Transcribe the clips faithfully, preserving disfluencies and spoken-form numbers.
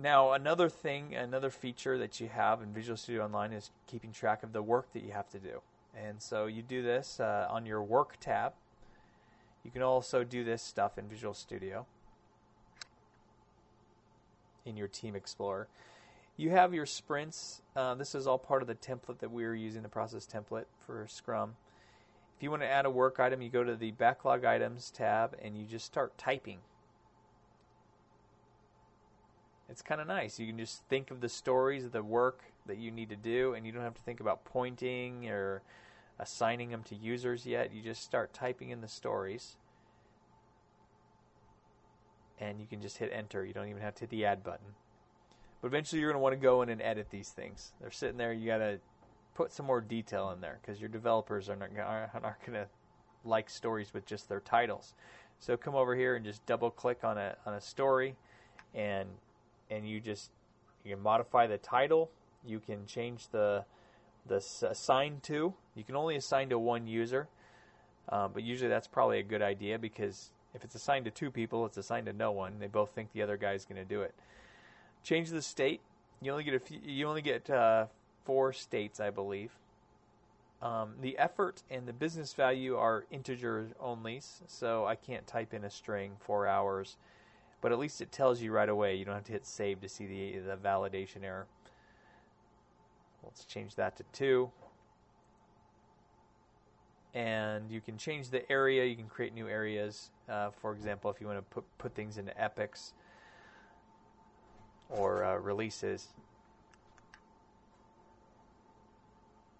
Now, another thing, another feature that you have in Visual Studio Online is keeping track of the work that you have to do. And so you do this uh, on your Work tab. You can also do this stuff in Visual Studio, in your Team Explorer. You have your sprints. Uh, this is all part of the template that we were using, the process template for Scrum. If you want to add a work item, you go to the Backlog Items tab and you just start typing. It's kind of nice. You can just think of the stories of the work that you need to do, and you don't have to think about pointing or assigning them to users yet. You just start typing in the stories, and you can just hit enter. You don't even have to hit the add button. But eventually you're going to want to go in and edit these things. They're sitting there. You got to put some more detail in there, because your developers are not, are not going to like stories with just their titles. So come over here and just double click on a on a story, and and you just you can modify the title. You can change the the assign to. You can only assign to one user, uh, but usually that's probably a good idea, because if it's assigned to two people, it's assigned to no one. They both think the other guy's going to do it. Change the state. You only get a few, you only get uh, four states, I believe. Um, the effort and the business value are integer only, so I can't type in a string four hours. But at least it tells you right away. You don't have to hit save to see the, the validation error. Let's change that to two. And you can change the area. You can create new areas. Uh, for example, if you want to put, put things into epics or uh, releases.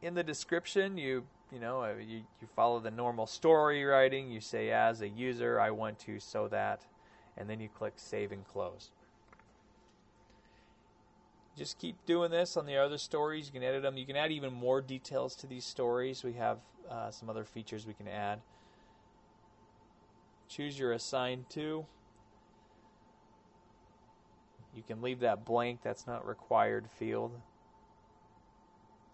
In the description, you you know, you, you follow the normal story writing. You say, as a user, I want to so that. And then you click Save and Close. Just keep doing this on the other stories. You can edit them. You can add even more details to these stories. We have uh, some other features we can add. Choose your assign to. You can leave that blank. That's not required field.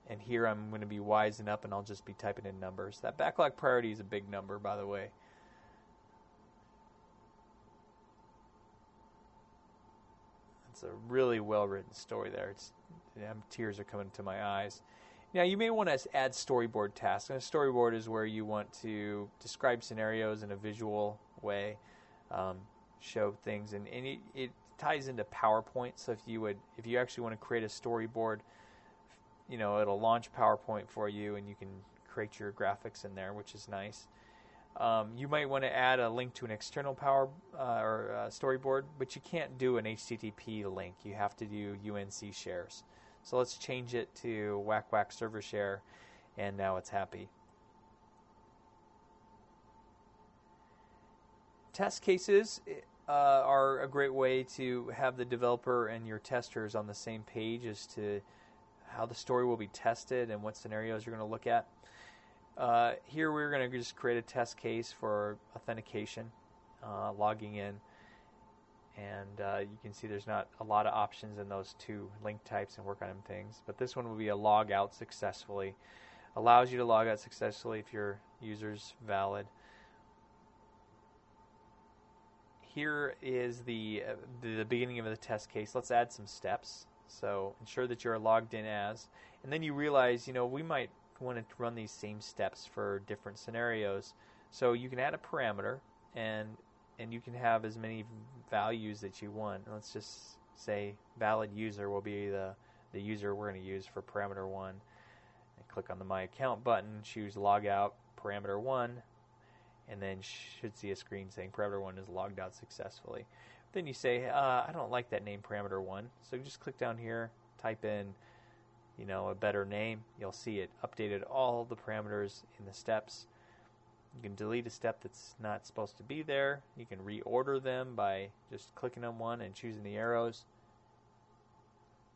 And here I'm going to be wising up, and I'll just be typing in numbers. That backlog priority is a big number, by the way. It's a really well-written story there. It's, tears are coming to my eyes. Now, you may want to add storyboard tasks. And a storyboard is where you want to describe scenarios in a visual way, um, show things. And, and it, it ties into PowerPoint. So if you would, if you actually want to create a storyboard, you know, it'll launch PowerPoint for you, and you can create your graphics in there, which is nice. Um, you might want to add a link to an external power uh, or uh, storyboard, but you can't do an H T T P link. You have to do U N C shares. So let's change it to Whack Whack Server Share, and now it's happy. Test cases uh, are a great way to have the developer and your testers on the same page as to how the story will be tested and what scenarios you're going to look at. Uh, here we're going to just create a test case for authentication, uh, logging in, and uh, you can see there's not a lot of options in those two link types and work item things, but this one will be a log out successfully. Allows you to log out successfully if your user's valid. Here is the, uh, the beginning of the test case. Let's add some steps. So ensure that you're logged in as, and then you realize, you know, we might want to run these same steps for different scenarios, so you can add a parameter, and and you can have as many values that you want. Let's just say valid user will be the the user we're going to use for parameter one, and click on the My Account button, choose log out parameter one, and then should see a screen saying parameter one is logged out successfully. Then you say uh, I don't like that name parameter one, so just click down here, type in you know, a better name. You'll see it updated all the parameters in the steps. You can delete a step that's not supposed to be there. You can reorder them by just clicking on one and choosing the arrows.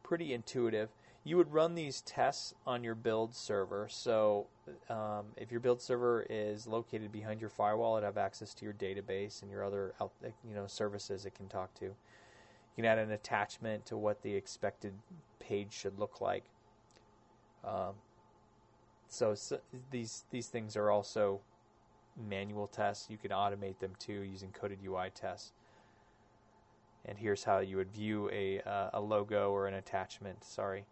Pretty intuitive. You would run these tests on your build server. So um, if your build server is located behind your firewall, it'd have access to your database and your other you know, services it can talk to. You can add an attachment to what the expected page should look like. Um, so, so these these things are also manual tests. You can automate them too using coded U I tests. and here's how you would view a, uh, a logo or an attachment, sorry.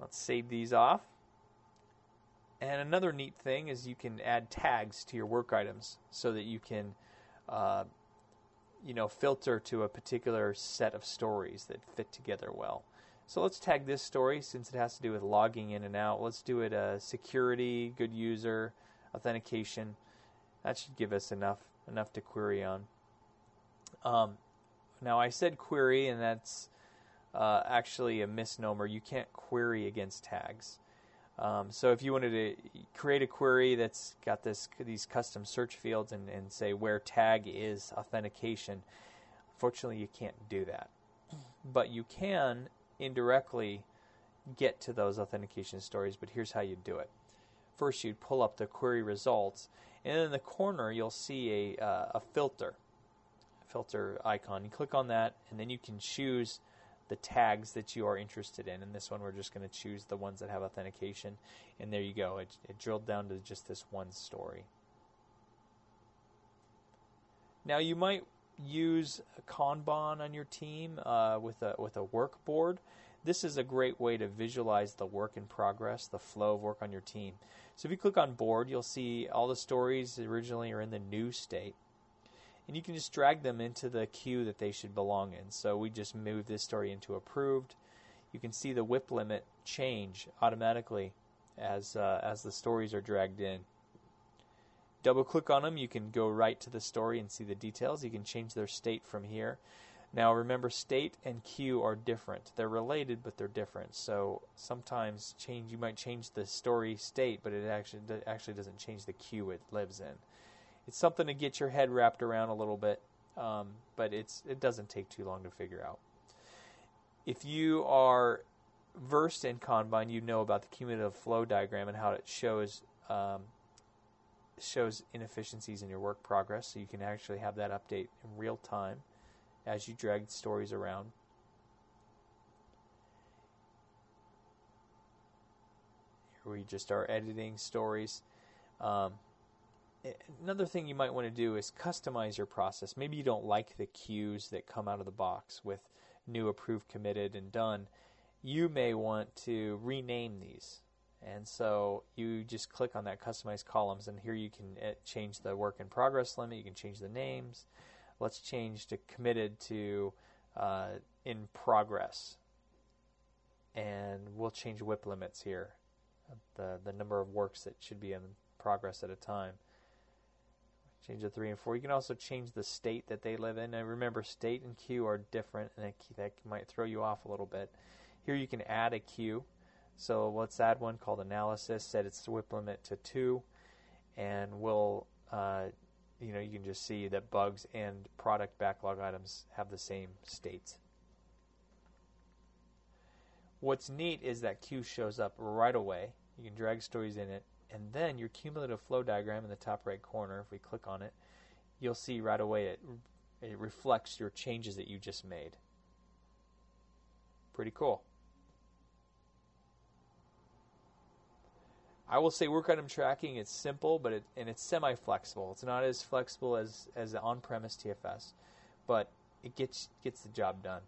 Let's save these off. And another neat thing is you can add tags to your work items so that you can uh, you know, filter to a particular set of stories that fit together well. So let's tag this story since it has to do with logging in and out. Let's do it uh, security, good user, authentication. That should give us enough enough to query on. Um, now I said query, and that's uh, actually a misnomer. You can't query against tags. Um, so if you wanted to create a query that's got this these custom search fields and, and say where tag is authentication, unfortunately you can't do that. But you can indirectly get to those authentication stories, but here's how you do it. First, you'd pull up the query results, and in the corner you'll see a, uh, a filter, filter icon. You click on that, and then you can choose the tags that you are interested in. In this one, we're just going to choose the ones that have authentication, and there you go. It, it drilled down to just this one story. Now, you might use Kanban on your team uh, with a with a work board. This is a great way to visualize the work in progress, the flow of work on your team. So if you click on board, you'll see all the stories originally are in the new state. And you can just drag them into the queue that they should belong in. So we just move this story into approved. You can see the W I P limit change automatically as, uh, as the stories are dragged in. Double click on them, you can go right to the story and see the details. You can change their state from here. Now remember, state and queue are different. They're related, but they're different. So sometimes change you might change the story state, but it actually, it actually doesn't change the queue it lives in. It's something to get your head wrapped around a little bit, um, but it's it doesn't take too long to figure out. If you are versed in Kanban, you know about the cumulative flow diagram and how it shows um, shows inefficiencies in your work progress, so you can actually have that update in real time as you drag stories around. Here we just are editing stories. Um, Another thing you might want to do is customize your process. Maybe you don't like the queues that come out of the box with new, approved, committed, and done. You may want to rename these. And so you just click on that customize columns, and here you can change the work in progress limit. You can change the names. Let's change to committed to uh, in progress. And we'll change W I P limits here, the, the number of works that should be in progress at a time. Change the three and four. You can also change the state that they live in. And remember, state and queue are different, and that, that might throw you off a little bit. Here you can add a queue. So let's add one called analysis. Set its W I P limit to two, and we'll, uh, you know, you can just see that bugs and product backlog items have the same states. What's neat is that queue shows up right away. You can drag stories in it. And then your cumulative flow diagram in the top right corner, if we click on it, you'll see right away it, it reflects your changes that you just made. Pretty cool. I will say work item tracking, it's simple, but it, and it's semi-flexible. It's not as flexible as, as the on-premise T F S, but it gets, gets the job done.